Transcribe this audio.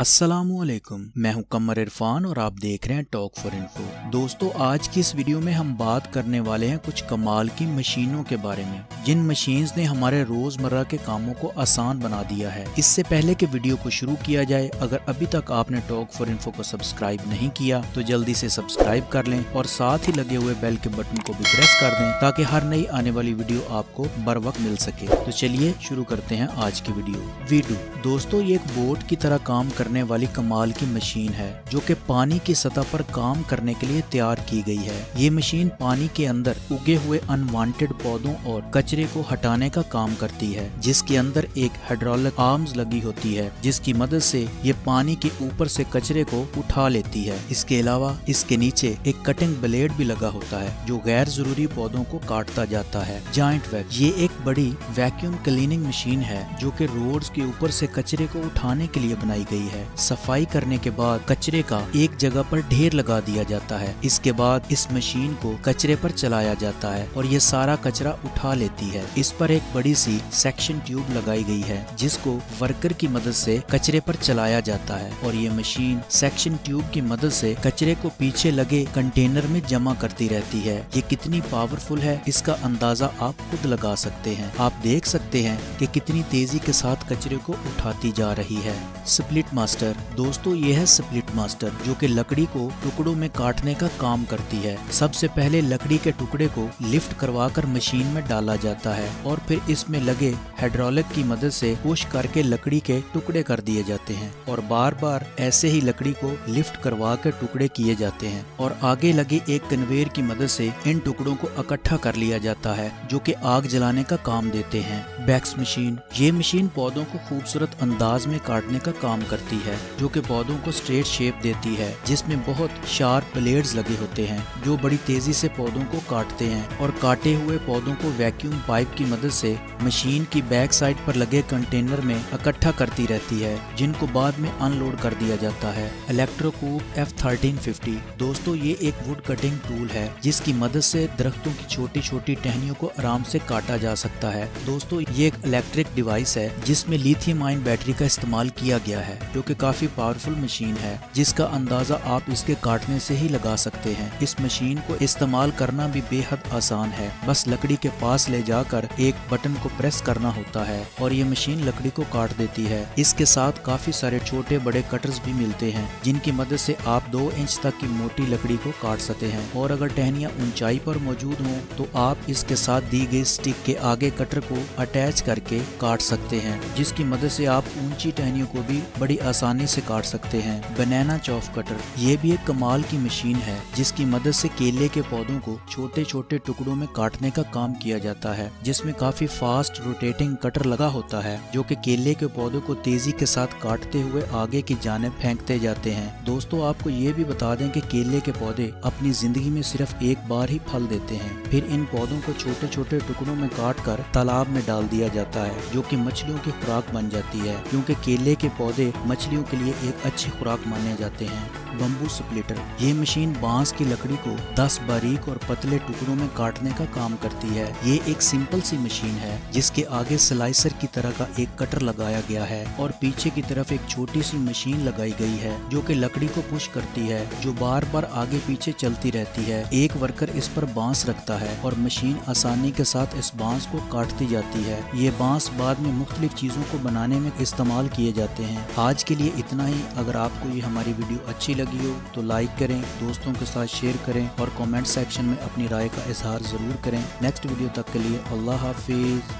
अस्सलामुअलैकुम, मैं हूं कमर इरफान और आप देख रहे हैं टॉक फॉर इन्फो। दोस्तों, आज की इस वीडियो में हम बात करने वाले हैं कुछ कमाल की मशीनों के बारे में जिन मशीन्स ने हमारे रोजमर्रा के कामों को आसान बना दिया है। इससे पहले कि वीडियो को शुरू किया जाए, अगर अभी तक आपने टॉक फॉर इन्फो को सब्सक्राइब नहीं किया तो जल्दी से सब्सक्राइब कर लें और साथ ही लगे हुए बेल के बटन को भी प्रेस कर दें ताकि हर नई आने वाली वीडियो आपको बर वक्त मिल सके। तो चलिए शुरू करते हैं आज की वीडियो। दोस्तों, ये एक बोट की तरह काम करने वाली कमाल की मशीन है जो कि पानी की सतह पर काम करने के लिए तैयार की गई है। ये मशीन पानी के अंदर उगे हुए अनवांटेड पौधों और कचरे को हटाने का काम करती है, जिसके अंदर एक हाइड्रोलिक आर्म्स लगी होती है जिसकी मदद से ये पानी के ऊपर से कचरे को उठा लेती है। इसके अलावा इसके नीचे एक कटिंग ब्लेड भी लगा होता है जो गैर जरूरी पौधों को काटता जाता है। जाइंट वैक, ये एक बड़ी वैक्यूम क्लीनिंग मशीन है जो कि रोड्स के ऊपर से कचरे को उठाने के लिए बनाई गई है। सफाई करने के बाद कचरे का एक जगह पर ढेर लगा दिया जाता है। इसके बाद इस मशीन को कचरे पर चलाया जाता है और ये सारा कचरा उठा लेती है। इस पर एक बड़ी सी सेक्शन ट्यूब लगाई गई है जिसको वर्कर की मदद से कचरे पर चलाया जाता है और ये मशीन सेक्शन ट्यूब की मदद से कचरे को पीछे लगे कंटेनर में जमा करती रहती है। ये कितनी पावरफुल है इसका अंदाजा आप खुद लगा सकते हैं। आप देख सकते हैं कि कितनी तेजी के साथ कचरे को उठाती जा रही है। स्प्लिटमास्टर, दोस्तों ये है स्प्लिटमास्टर जो कि लकड़ी को टुकड़ों में काटने का काम करती है। सबसे पहले लकड़ी के टुकड़े को लिफ्ट करवाकर मशीन में डाला जाता है और फिर इसमें लगे हाइड्रोलिक की मदद से पुश करके लकड़ी के टुकड़े कर दिए जाते हैं और बार बार ऐसे ही लकड़ी को लिफ्ट करवा कर टुकड़े किए जाते हैं और आगे लगे एक कन्वेयर की मदद से इन टुकड़ों को इकट्ठा कर लिया जाता है जो कि आग जलाने का काम देते हैं। बैक्स मशीन, ये मशीन पौधों को खूबसूरत अंदाज में काटने का काम करती है जो कि पौधों को स्ट्रेट शेप देती है, जिसमें बहुत शार्प ब्लेड्स लगे होते हैं जो बड़ी तेजी से पौधों को काटते हैं और काटे हुए पौधों को वैक्यूम पाइप की मदद से मशीन की बैक साइड पर लगे कंटेनर में इकट्ठा करती रहती है, जिनको बाद में अनलोड कर दिया जाता है। इलेक्ट्रोकूप F1350, दोस्तों ये एक वुड कटिंग टूल है जिसकी मदद से दरख्तों की छोटी छोटी टहनियों को आराम से काटा जा सकता है। दोस्तों, ये एक इलेक्ट्रिक डिवाइस है जिसमें लिथियम आयन बैटरी का इस्तेमाल किया गया है जो कि काफी पावरफुल मशीन है, जिसका अंदाजा आप इसके काटने से ही लगा सकते हैं। इस मशीन को इस्तेमाल करना भी बेहद आसान है, बस लकड़ी के पास ले जाकर एक बटन को प्रेस करना होता है और ये मशीन लकड़ी को काट देती है। इसके साथ काफी सारे छोटे बड़े कटर्स भी मिलते हैं जिनकी मदद से आप 2 इंच तक की मोटी लकड़ी को काट सकते हैं और अगर टहनियाँ ऊंचाई पर मौजूद हों तो आप इसके साथ दी गई स्टिक के आगे कटर को अटैच करके काट सकते हैं, जिसकी मदद से आप ऊंची टहनियों को भी बड़ी आसानी से काट सकते हैं। बनाना चॉफ कटर, ये भी एक कमाल की मशीन है जिसकी मदद से केले के पौधों को छोटे छोटे टुकड़ों में काटने का काम किया जाता है, जिसमें काफी फास्ट रोटेटिंग कटर लगा होता है जो कि केले के पौधों को तेजी के साथ काटते हुए आगे की जाने फेंकते जाते हैं। दोस्तों, आपको ये भी बता दें कि केले के पौधे अपनी जिंदगी में सिर्फ एक बार ही फल देते हैं। फिर इन पौधों को छोटे छोटे टुकड़ों में काट कर तालाब में डाल दिया जाता है जो कि मछलियों की खुराक बन जाती है, क्योंकि केले के पौधे मछलियों के लिए एक अच्छी खुराक माने जाते हैं। बम्बू स्प्लिटर, ये मशीन बांस की लकड़ी को 10 बारीक और पतले टुकड़ों में काटने का काम करती है। ये एक सिंपल सी मशीन है जिसके आगे स्लाइसर की तरह का एक कटर लगाया गया है और पीछे की तरफ एक छोटी सी मशीन लगाई गई है जो कि लकड़ी को पुश करती है, जो बार बार आगे पीछे चलती रहती है। एक वर्कर इस पर बांस रखता है और मशीन आसानी के साथ इस बांस को काटती जाती है। ये बांस बाद में मुख्तलिफ चीजों को बनाने में इस्तेमाल किए जाते हैं। आज के लिए इतना ही। अगर आपको ये हमारी वीडियो अच्छी लगी हो तो लाइक करें, दोस्तों के साथ शेयर करें और कमेंट सेक्शन में अपनी राय का इजहार जरूर करें। नेक्स्ट वीडियो तक के लिए अल्लाह हाफिज।